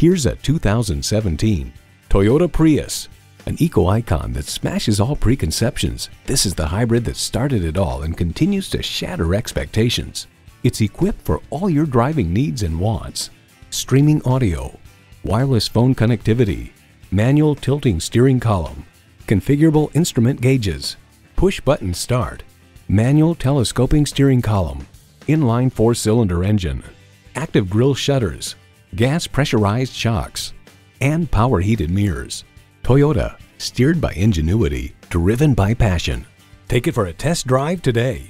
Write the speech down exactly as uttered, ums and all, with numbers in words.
Here's a two thousand seventeen Toyota Prius, an eco-icon that smashes all preconceptions. This is the hybrid that started it all and continues to shatter expectations. It's equipped for all your driving needs and wants. Streaming audio, wireless phone connectivity, manual tilting steering column, configurable instrument gauges, push-button start, manual telescoping steering column, inline four-cylinder engine, active grille shutters, gas pressurized shocks, and power heated mirrors. Toyota, steered by ingenuity, driven by passion. Take it for a test drive today.